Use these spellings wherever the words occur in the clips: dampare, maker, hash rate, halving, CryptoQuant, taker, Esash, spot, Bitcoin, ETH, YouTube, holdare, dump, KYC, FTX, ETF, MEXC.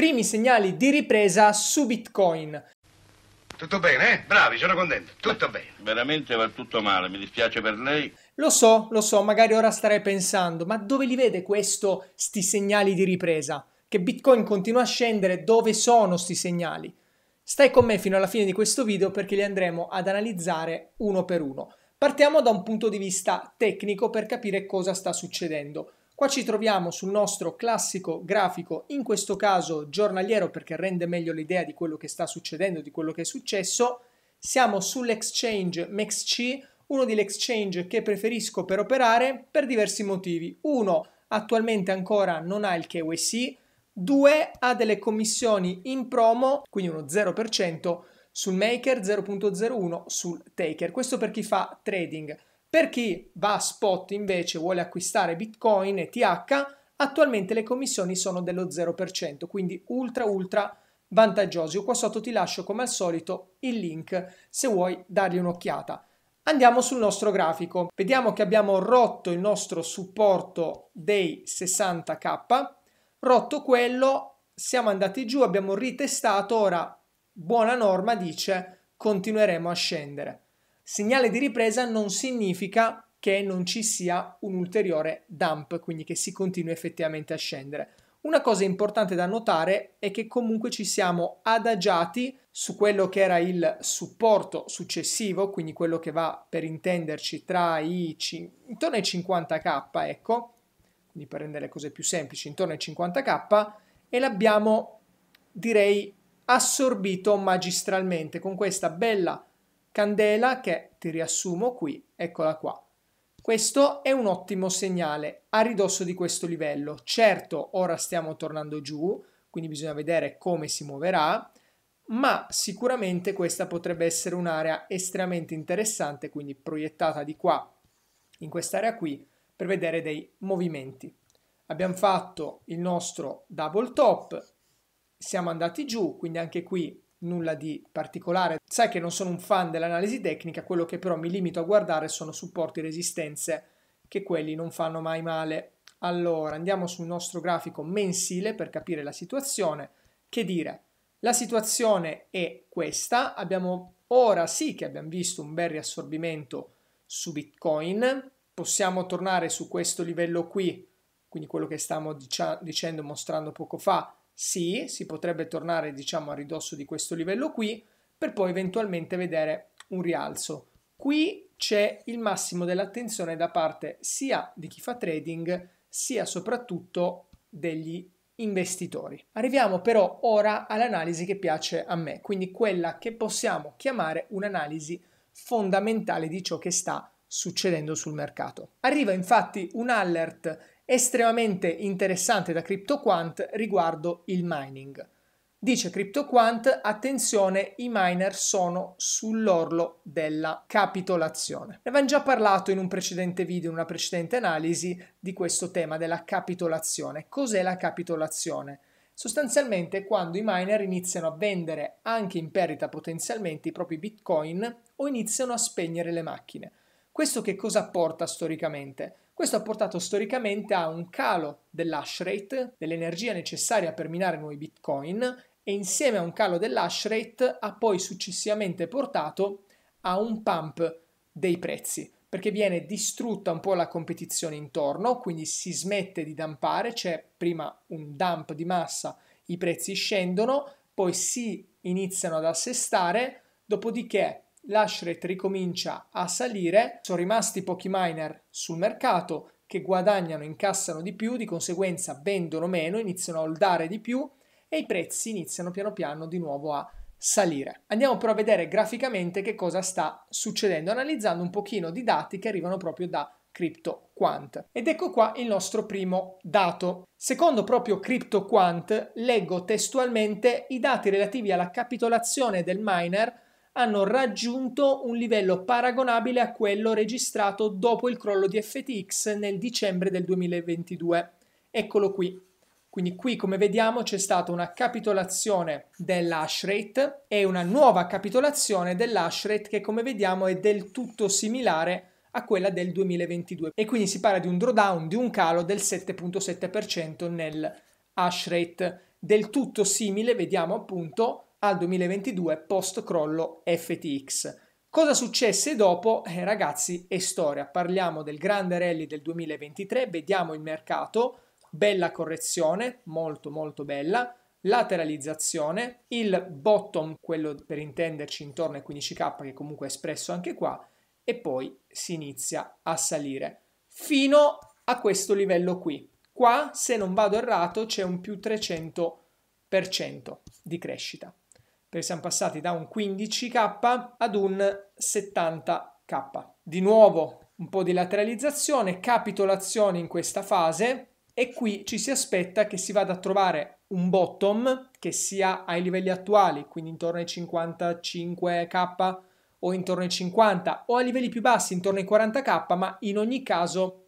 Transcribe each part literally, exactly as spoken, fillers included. primi segnali di ripresa su Bitcoin. Tutto bene, eh? Bravi, sono contento. Tutto bene. Veramente va tutto male, mi dispiace per lei. Lo so, lo so, magari ora starei pensando, ma dove li vede questo, sti segnali di ripresa? Che Bitcoin continua a scendere, dove sono sti segnali? Stai con me fino alla fine di questo video perché li andremo ad analizzare uno per uno. Partiamo da un punto di vista tecnico per capire cosa sta succedendo. Qua ci troviamo sul nostro classico grafico, in questo caso giornaliero perché rende meglio l'idea di quello che sta succedendo, di quello che è successo. Siamo sull'exchange M E X C, uno degli exchange che preferisco per operare per diversi motivi. Uno, attualmente ancora non ha il K Y C. Due, ha delle commissioni in promo, quindi uno zero per cento sul maker, zero virgola zero uno sul taker. Questo per chi fa trading. Per chi va a spot invece vuole acquistare Bitcoin E T H, attualmente le commissioni sono dello zero per cento, quindi ultra ultra vantaggiosi. Io qua sotto ti lascio come al solito il link se vuoi dargli un'occhiata. Andiamo sul nostro grafico, vediamo che abbiamo rotto il nostro supporto dei sessanta K, rotto quello, siamo andati giù, abbiamo ritestato, ora buona norma dice continueremo a scendere. Segnale di ripresa non significa che non ci sia un ulteriore dump, quindi che si continui effettivamente a scendere. Una cosa importante da notare è che comunque ci siamo adagiati su quello che era il supporto successivo, quindi quello che va per intenderci tra i intorno ai cinquanta K, ecco, quindi per rendere le cose più semplici, intorno ai cinquanta K, e l'abbiamo direi assorbito magistralmente con questa bella candela che ti riassumo qui, eccola qua. Questo è un ottimo segnale a ridosso di questo livello. Certo, ora stiamo tornando giù, quindi bisogna vedere come si muoverà, ma sicuramente questa potrebbe essere un'area estremamente interessante, quindi proiettata di qua, in quest'area qui, per vedere dei movimenti. Abbiamo fatto il nostro double top, siamo andati giù, quindi anche qui nulla di particolare. Sai che non sono un fan dell'analisi tecnica, quello che però mi limito a guardare sono supporti e resistenze, che quelli non fanno mai male. Allora andiamo sul nostro grafico mensile per capire la situazione. Che dire, la situazione è questa, abbiamo ora sì che abbiamo visto un bel riassorbimento su Bitcoin, possiamo tornare su questo livello qui, quindi quello che stavamo dicendo, mostrando poco fa. Sì, si potrebbe tornare diciamo a ridosso di questo livello qui per poi eventualmente vedere un rialzo. Qui c'è il massimo dell'attenzione da parte sia di chi fa trading sia soprattutto degli investitori. Arriviamo però ora all'analisi che piace a me, quindi quella che possiamo chiamare un'analisi fondamentale di ciò che sta succedendo sul mercato. Arriva infatti un alert estremamente interessante da CryptoQuant riguardo il mining. Dice CryptoQuant, attenzione, i miner sono sull'orlo della capitolazione. Ne avevamo già parlato in un precedente video, in una precedente analisi di questo tema della capitolazione. Cos'è la capitolazione? Sostanzialmente quando i miner iniziano a vendere anche in perdita potenzialmente i propri bitcoin o iniziano a spegnere le macchine. Questo che cosa porta storicamente? Questo ha portato storicamente a un calo dell'hash rate, dell'energia necessaria per minare nuovi bitcoin, e insieme a un calo dell'hash rate ha poi successivamente portato a un pump dei prezzi, perché viene distrutta un po' la competizione intorno, quindi si smette di dampare, c'è prima un dump di massa, i prezzi scendono, poi si iniziano ad assestare, dopodiché l'hash rate ricomincia a salire, sono rimasti pochi miner sul mercato che guadagnano, incassano di più, di conseguenza vendono meno, iniziano a holdare di più e i prezzi iniziano piano piano di nuovo a salire. Andiamo però a vedere graficamente che cosa sta succedendo, analizzando un pochino di dati che arrivano proprio da CryptoQuant. Ed ecco qua il nostro primo dato. Secondo proprio CryptoQuant, leggo testualmente, i dati relativi alla capitolazione del miner hanno raggiunto un livello paragonabile a quello registrato dopo il crollo di F T X nel dicembre del duemilaventidue. Eccolo qui. Quindi qui, come vediamo, c'è stata una capitolazione dell'hash rate e una nuova capitolazione dell'hash rate che, come vediamo, è del tutto similare a quella del duemilaventidue. E quindi si parla di un drawdown, di un calo del sette virgola sette per cento nel hash rate del tutto simile vediamo appunto al duemilaventidue post crollo F T X. Cosa successe dopo? Eh, ragazzi, è storia. Parliamo del grande rally del duemilaventitré, vediamo il mercato, bella correzione, molto molto bella, lateralizzazione, il bottom, quello per intenderci intorno ai quindici K che comunque è espresso anche qua, e poi si inizia a salire fino a questo livello qui. Qua, se non vado errato, c'è un più trecento per cento di crescita, perché siamo passati da un quindici K ad un settanta K. Di nuovo un po' di lateralizzazione, capitolazione in questa fase, e qui ci si aspetta che si vada a trovare un bottom che sia ai livelli attuali, quindi intorno ai cinquantacinque K o intorno ai cinquanta, o a livelli più bassi intorno ai quaranta K, ma in ogni caso,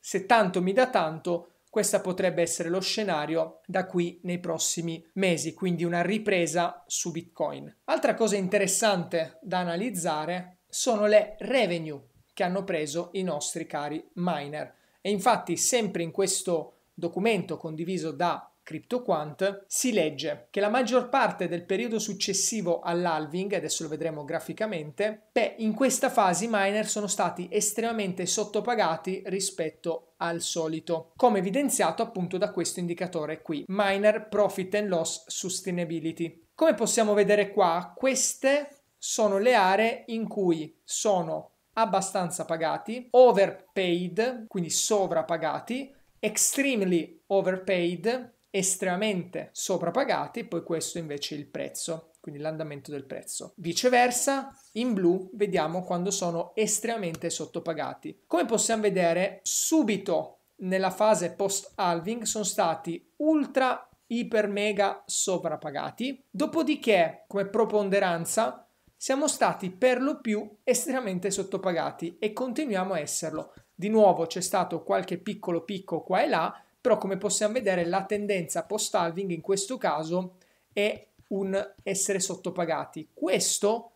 se tanto mi dà tanto, questo potrebbe essere lo scenario da qui nei prossimi mesi, quindi una ripresa su Bitcoin. Altra cosa interessante da analizzare sono le revenue che hanno preso i nostri cari miner. E infatti sempre in questo documento condiviso da CryptoQuant si legge che la maggior parte del periodo successivo all'halving, adesso lo vedremo graficamente, beh, in questa fase i miner sono stati estremamente sottopagati rispetto al solito, come evidenziato appunto da questo indicatore qui, Miner Profit and Loss Sustainability. Come possiamo vedere qua, queste sono le aree in cui sono abbastanza pagati, overpaid, quindi sovrapagati, extremely overpaid, estremamente sovrapagati, poi questo invece è il prezzo, quindi l'andamento del prezzo. Viceversa, in blu vediamo quando sono estremamente sottopagati. Come possiamo vedere, subito nella fase post-halving sono stati ultra, iper, mega sovrapagati, dopodiché come preponderanza siamo stati per lo più estremamente sottopagati e continuiamo a esserlo. Di nuovo c'è stato qualche piccolo picco qua e là, però come possiamo vedere la tendenza post-halving in questo caso è un essere sottopagati. Questo,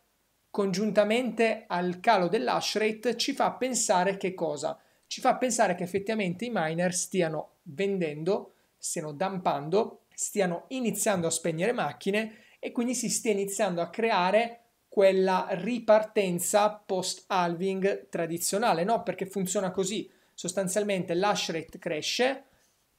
congiuntamente al calo dell'hash rate, ci fa pensare che cosa? Ci fa pensare che effettivamente i miner stiano vendendo, stiano dumpando, stiano iniziando a spegnere macchine e quindi si stia iniziando a creare quella ripartenza post-halving tradizionale, no? Perché funziona così. Sostanzialmente l'hash rate cresce,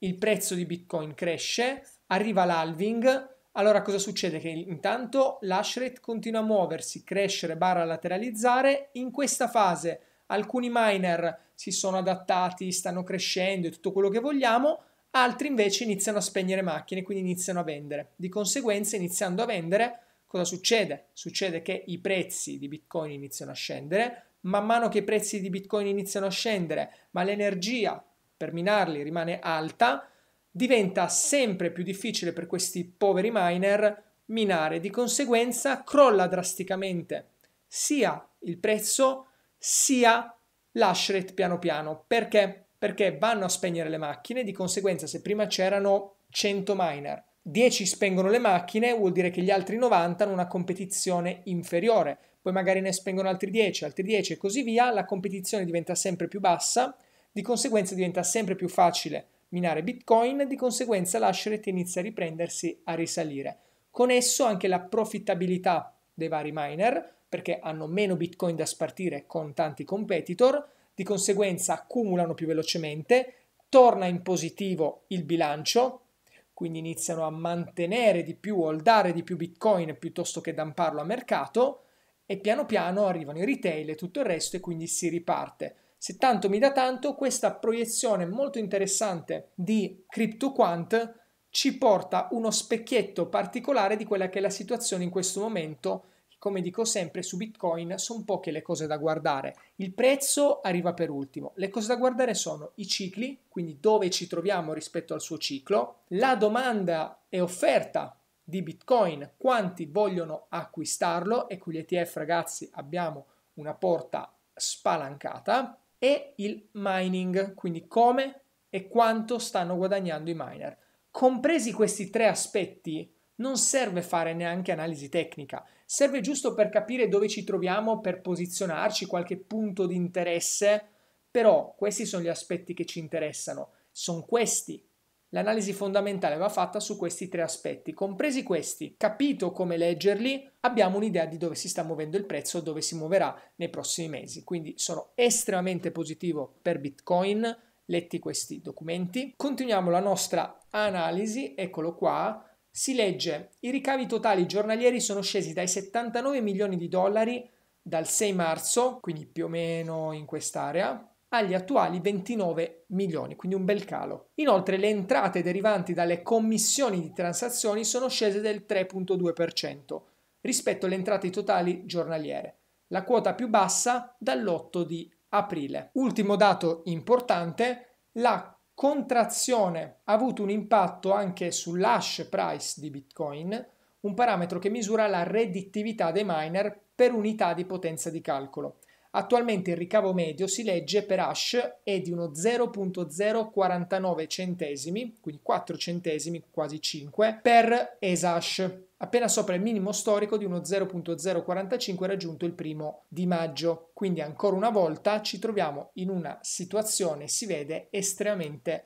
il prezzo di Bitcoin cresce, arriva l'halving, allora cosa succede? Che intanto l'hash rate continua a muoversi, crescere barra lateralizzare. In questa fase alcuni miner si sono adattati, stanno crescendo e tutto quello che vogliamo, altri invece iniziano a spegnere macchine, quindi iniziano a vendere. Di conseguenza, iniziando a vendere, cosa succede? Succede che i prezzi di Bitcoin iniziano a scendere. Man mano che i prezzi di Bitcoin iniziano a scendere, ma l'energia per minarli rimane alta, diventa sempre più difficile per questi poveri miner minare. Di conseguenza crolla drasticamente sia il prezzo sia l'hash rate piano piano. Perché? Perché vanno a spegnere le macchine. Di conseguenza, se prima c'erano cento miner, dieci spengono le macchine, vuol dire che gli altri novanta hanno una competizione inferiore, poi magari ne spengono altri dieci, altri dieci e così via, la competizione diventa sempre più bassa, di conseguenza diventa sempre più facile minare Bitcoin, di conseguenza l'hash rate inizia a riprendersi, a risalire. Con esso anche la profittabilità dei vari miner, perché hanno meno Bitcoin da spartire con tanti competitor, di conseguenza accumulano più velocemente, torna in positivo il bilancio, quindi iniziano a mantenere di più, holdare di più Bitcoin piuttosto che damparlo a mercato, e piano piano arrivano i retail e tutto il resto e quindi si riparte. Se tanto mi dà tanto, questa proiezione molto interessante di CryptoQuant ci porta uno specchietto particolare di quella che è la situazione in questo momento. Come dico sempre, su Bitcoin sono poche le cose da guardare, il prezzo arriva per ultimo. Le cose da guardare sono i cicli, quindi dove ci troviamo rispetto al suo ciclo, la domanda e offerta di Bitcoin, quanti vogliono acquistarlo, e con gli E T F ragazzi abbiamo una porta spalancata, e il mining, quindi come e quanto stanno guadagnando i miner. Compresi questi tre aspetti, non serve fare neanche analisi tecnica, serve giusto per capire dove ci troviamo, per posizionarci, qualche punto di interesse, però questi sono gli aspetti che ci interessano, sono questi L'analisi fondamentale va fatta su questi tre aspetti. Compresi questi, capito come leggerli, abbiamo un'idea di dove si sta muovendo il prezzo, dove si muoverà nei prossimi mesi. Quindi sono estremamente positivo per Bitcoin, letti questi documenti. Continuiamo la nostra analisi, eccolo qua. Si legge, i ricavi totali giornalieri sono scesi dai settantanove milioni di dollari dal sei marzo, quindi più o meno in quest'area, agli attuali ventinove milioni, quindi un bel calo. Inoltre le entrate derivanti dalle commissioni di transazioni sono scese del tre virgola due per cento rispetto alle entrate totali giornaliere, la quota più bassa dall'otto di aprile. Ultimo dato importante, la contrazione ha avuto un impatto anche sull'hash price di Bitcoin, un parametro che misura la redditività dei miner per unità di potenza di calcolo. Attualmente il ricavo medio, si legge, per hash è di uno zero virgola zero quarantanove centesimi, quindi quattro centesimi, quasi cinque, per Esash, appena sopra il minimo storico di uno zero virgola zero quarantacinque raggiunto il primo di maggio. Quindi ancora una volta ci troviamo in una situazione, si vede, estremamente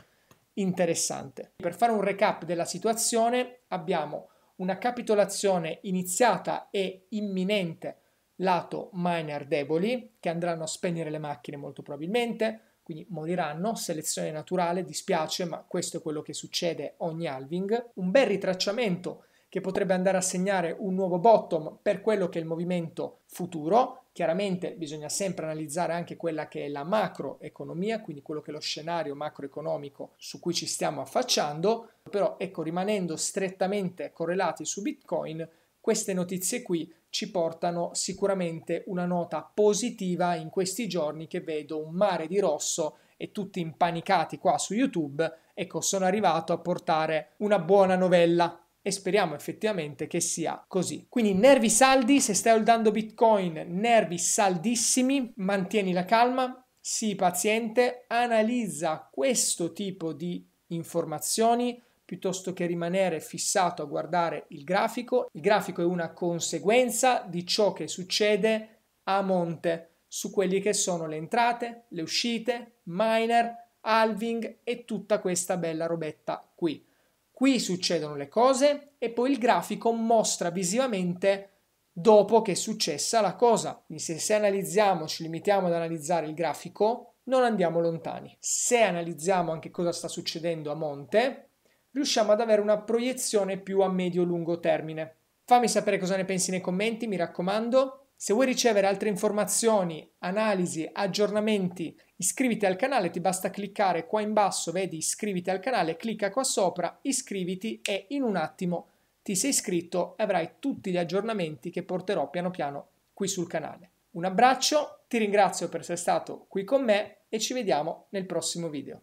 interessante. Per fare un recap della situazione abbiamo una capitolazione iniziata e imminente lato miner deboli, che andranno a spegnere le macchine molto probabilmente, quindi moriranno, selezione naturale, dispiace, ma questo è quello che succede ogni halving. Un bel ritracciamento che potrebbe andare a segnare un nuovo bottom per quello che è il movimento futuro. Chiaramente bisogna sempre analizzare anche quella che è la macroeconomia, quindi quello che è lo scenario macroeconomico su cui ci stiamo affacciando, però ecco, rimanendo strettamente correlati su Bitcoin, queste notizie qui ci portano sicuramente una nota positiva in questi giorni, che vedo un mare di rosso e tutti impanicati qua su YouTube. Ecco, sono arrivato a portare una buona novella e speriamo effettivamente che sia così. Quindi nervi saldi, se stai holdando Bitcoin, nervi saldissimi, mantieni la calma, sii paziente, analizza questo tipo di informazioni, piuttosto che rimanere fissato a guardare il grafico. Il grafico è una conseguenza di ciò che succede a monte su quelli che sono le entrate, le uscite, miner, halving e tutta questa bella robetta qui. Qui succedono le cose e poi il grafico mostra visivamente dopo che è successa la cosa. Quindi se, se analizziamo, ci limitiamo ad analizzare il grafico, non andiamo lontani. Se analizziamo anche cosa sta succedendo a monte, riusciamo ad avere una proiezione più a medio-lungo termine. Fammi sapere cosa ne pensi nei commenti, mi raccomando. Se vuoi ricevere altre informazioni, analisi, aggiornamenti, iscriviti al canale, ti basta cliccare qua in basso, vedi iscriviti al canale, clicca qua sopra, iscriviti e in un attimo ti sei iscritto e avrai tutti gli aggiornamenti che porterò piano piano qui sul canale. Un abbraccio, ti ringrazio per essere stato qui con me e ci vediamo nel prossimo video.